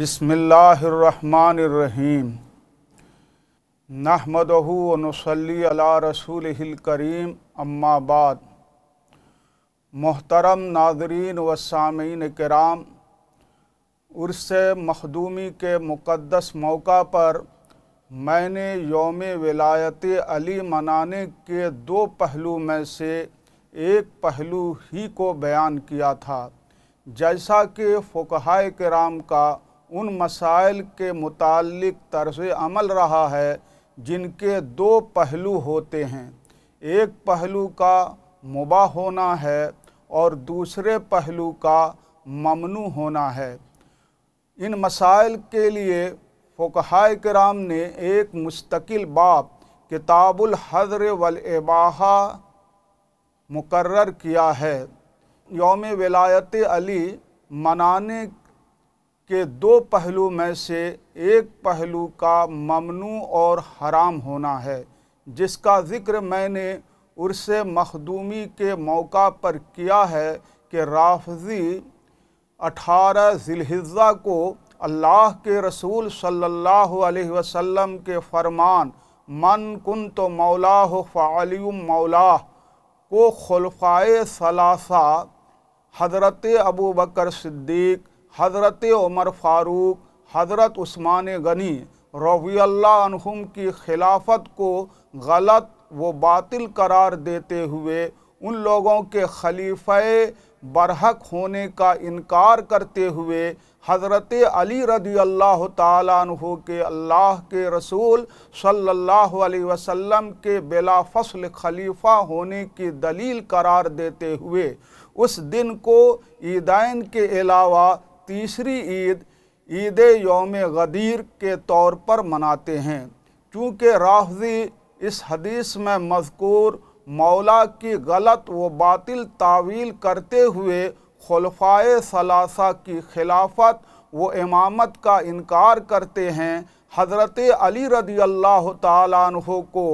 बिस्मिल्लाहिर्रहमानिर्रहीम नहमदहु व नुसल्ली अला रसूलिहिल करीम अम्मा बाद। मोहतरम नाज़रीन व सामीन किराम, उर्से मखदूमी के मुक़द्दस मौका पर मैंने यौमे विलायत अली मनाने के दो पहलू में से एक पहलू ही को बयान किया था, जैसा कि फ़ुक़हाए किराम का उन मसाइल के मुतालिक तर्ज़ अमल रहा है जिनके दो पहलू होते हैं। एक पहलू का मुबाह होना है और दूसरे पहलू का ममनू होना है। इन मसाइल के लिए फ़ुक़हाए किराम ने एक मुस्तकिल बाब किताबुल हज़्र वल इबाहा मुकर्रर किया है। यौमे विलायत अली मनाने के दो पहलू में से एक पहलू का ममनू और हराम होना है, जिसका ज़िक्र मैंने उर्से मखदूमी के मौका पर किया है कि राफ़ज़ी 18 ज़िलहिज्जा को अल्लाह के रसूल सल्लल्लाहु अलैहि वसल्लम के फ़रमान मन कुंतो मौलाह फ़अली मौलाह को खुलफ़ाए सलासा हज़रत अबू बकर सिद्दीक़, हज़रत उमर फ़ारूक, हज़रत उस्मान गनी रज़ियल्लाहु अन्हुम की खिलाफत को गलत व बातिल करार देते हुए उन लोगों के खलीफ़े बरहक होने का इनकार करते हुए हज़रत अली रज़ियल्लाहु ताला अन्हु के अल्लाह के रसूल सल्लल्लाहु अलैहि वसल्लम के बिलाफ़स्ल खलीफ़ा होने की दलील करार देते हुए उस दिन को ईदाइन के अलावा तीसरी ईद ईदे यौमे गदीर के तौर पर मनाते हैं। चूँकि राफ़ज़ी इस हदीस में मज़कूर मौला की गलत व बातिल तावील करते हुए खुलफ़ाए सलासा की खिलाफत व इमामत का इनकार करते हैं, हज़रत अली रज़ियल्लाहु ताला अन्हु को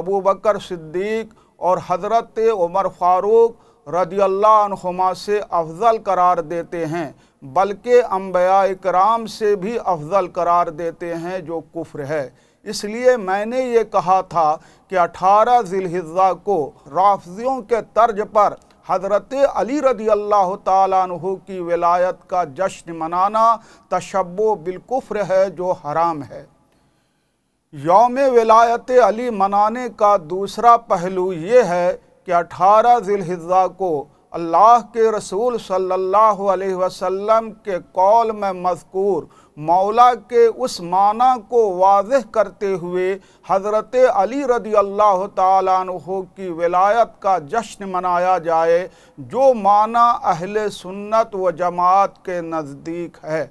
अबू बकर सिद्दीक़ और हज़रत उमर फ़ारूक रज़ियल्लाहु अन्हुमा से अफ़ज़ल करार देते हैं, बल्कि अम्बिया इकराम से भी अफ़ज़ल करार देते हैं, जो कुफ्र है। इसलिए मैंने ये कहा था कि 18 ज़िलहिज्जा को राफ़ज़ियों के तर्ज पर हज़रत अली रज़ियल्लाहु ताला अन्हु की विलायत का जश्न मनाना तशब्बो बिलकुफ्र है, जो हराम है। यौमे विलायत अली मनाने का दूसरा पहलू ये है कि 18 ज़िलहिज्जा को अल्लाह के रसूल सल्लल्लाहु अलैहि वसल्लम के कौल में मज़कूर मौला के उस माना को वाज़ह करते हुए हज़रत अली रज़ियल्लाहु ताला अन्हु की विलायत का जश्न मनाया जाए, जो माना अहले सुन्नत व जमात के नज़दीक है।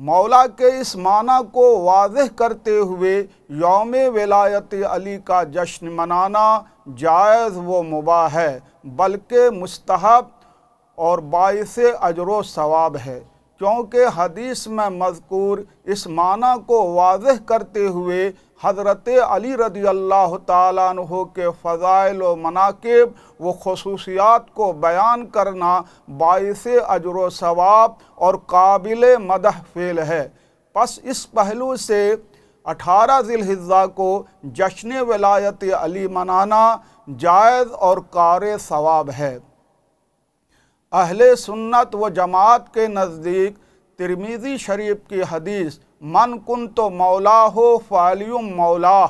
मौला के इस माना को वाज़ह करते हुए यौमे विलायत अली का जश्न मनाना जायज़ व मुबाह है, बल्कि मुस्तहब और बाइसे अजरो सवाब है, क्योंकि हदीस में मज़कूर इस माना को वाज़ह करते हुए हज़रत अली रज़ियल्लाहु ताला अन्हु के फ़ज़ाइल व मनाकिब व खुसूसियात को बयान करना बाइसे अजर सवाब और काबिल मदह फ़ेल है। बस इस पहलू से 18 ज़िलहिज्जा को जश्न विलायत अली मनाना जायज़ और कार सवाब है। अहले सुन्नत व जमात के नज़दीक तिर्मिज़ी शरीफ की हदीस मन कुन तो मौला हो फ़ालियुम मौला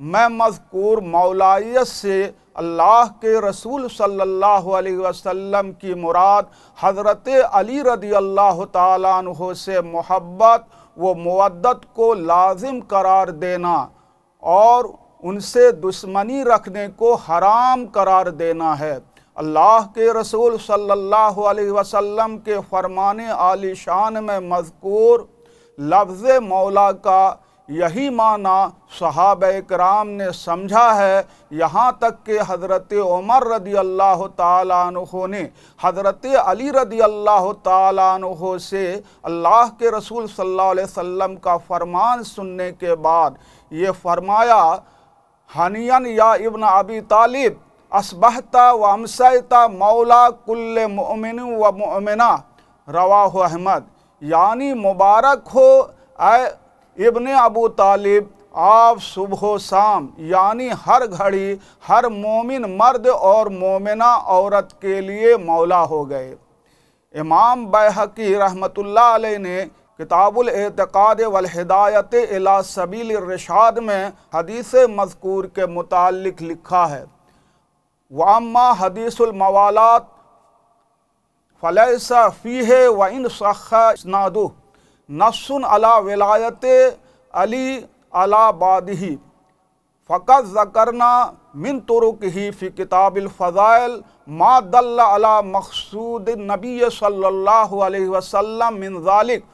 मैं मज़कूर मौलायत से अल्लाह के रसूल सल्लल्लाहु अलैहि वसल्लम की मुराद हज़रत अली रज़ियल्लाहु ताला अन्हु से मोहब्बत व मुवद्दत को लाजिम करार देना और उनसे दुश्मनी रखने को हराम करार देना है। अल्लाह के रसूल सल्लल्लाहु अलैहि वसल्लम के फ़रमाने आली शान में मज़कूर लफ्ज़ मौला का यही माना सहाबा किराम ने समझा है, यहाँ तक कि हज़रत उमर रज़ियल्लाहु ताला अन्हु ने हज़रत अली रज़ियल्लाहु ताला अन्हु से अल्लाह के रसूल सल्लल्लाहु अलैहि वसल्लम का फ़रमान सुनने के बाद ये फ़रमाया हनियन या इब्न अबी तालिब असबहता व अमसैता मौला कुल्ले मुमिन व मुमिना रवाहु अहमद। यानी मुबारक हो इब्ने अबू तालिब आप सुबह शाम यानी हर घड़ी हर मोमिन मर्द और मोमिना औरत के लिए मौला हो गए। इमाम बैहकी रहमतुल्लाह अलैह ने किताबुल एतकाद वल हिदायत इला सबील इर्शाद में हदीस मज़कूर के मुतालिक लिखा है, वाम्मा हदीसुल मवालात फलैसा फ़ीहे व इन सख्खा इस्नादु नस्सुन अला विलायत अली अला बादिही फ़क़त ज़करना मिन तुरुकिही फ़ी किताबिल फ़ज़ाइल मा दल्ला अला मक़सूद नबी सल्लल्लाहु अलैहि वसल्लम मिन ज़ालिक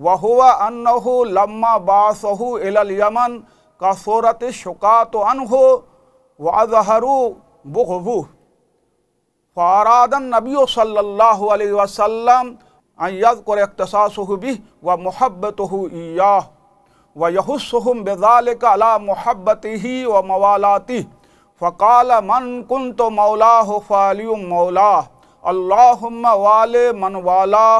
व हुवा अन्नहु लम्मा बासहु इलल यमन कसरत शुकातु अन्हु व अज़हरु बुग़्ज़ुहु फ़अरादन नबी सल्लल्लाहु अलैहि वसल्लम अन यज़कुर इख़्तिसासहु बिही व मुहब्बतहु इय्याहु व यहुस्सुहुम बिज़ालिका अला मुहब्बतिही व मवालातिही फ़क़ाल मन कुन्तु मौलाहु फ़अलियु मौलाह अल्लाहुम्मा वाले मन वालाह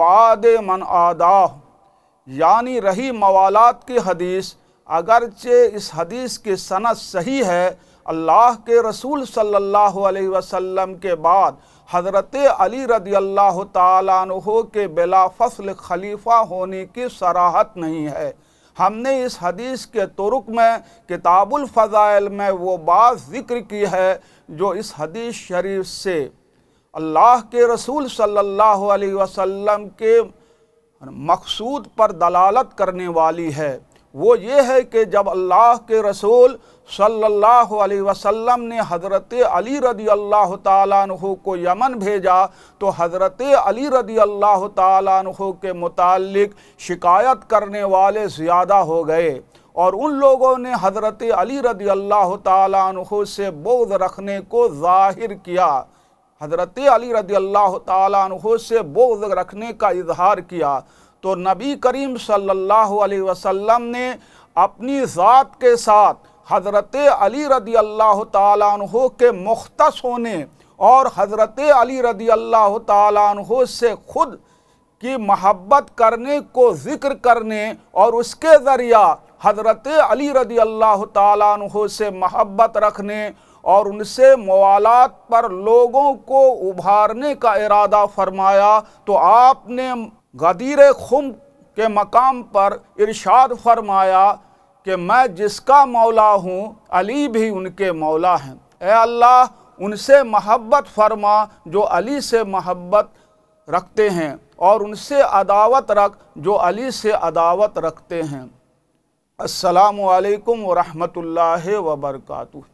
वादे मन आदाह। यानी रही मवालात की हदीस, अगरचे इस हदीस की सनद सही है, अल्लाह के रसूल सल्लल्लाहु अलैहि वसल्लम के बाद हज़रत अली रदियल्लाहु ताला अन्हु के बिलाफ़स्ल खलीफा होने की सराहत नहीं है। हमने इस हदीस के तुरुक में किताबुल फ़ज़ाइल में वो बात ज़िक्र की है जो इस हदीस शरीफ से अल्लाह के रसूल सल्लल्लाहु अलैहि वसल्लम के मकसूद पर दलालत करने वाली है। वो ये है कि जब अल्लाह के रसूल सल्लल्लाहु अलैहि वसल्लम ने हज़रत अली रदियल्लाहु ताला अन्हु को यमन भेजा तो हज़रत अली रदियल्लाहु ताला अन्हु के मुतालिक शिकायत करने वाले ज़्यादा हो गए और उन लोगों ने हज़रत अली रदियल्लाहु ताला अन्हु से बोध रखने को ज़ाहिर किया, हज़रत अली रदियल्लाहु ताला अन्हु से बोध रखने का इजहार किया। तो नबी करीम सल्लल्लाहु अलैहि वसल्लम ने अपनी ज़ात के साथ हज़रत अली रदियल्लाहु ताला अन्हु के मुख्तस होने और हज़रत अली रदियल्लाहु ताला अन्हु से ख़ुद की महब्बत करने को ज़िक्र करने और उसके ज़रिया हज़रत अली रदियल्लाहु ताला अन्हु से महब्बत रखने और उनसे मवालात पर लोगों को उभारने का इरादा फरमाया। तो आपने गदीरे खुम के मकाम पर इरशाद फरमाया कि मैं जिसका मौला हूँ अली भी उनके मौला हैं, ए अल्लाह उनसे महब्बत फरमा जो अली से महब्बत रखते हैं और उनसे अदावत रख जो अली से अदावत रखते हैं। अस्सलामु अलैकुम व रहमतुल्लाहि व बरकातुहू।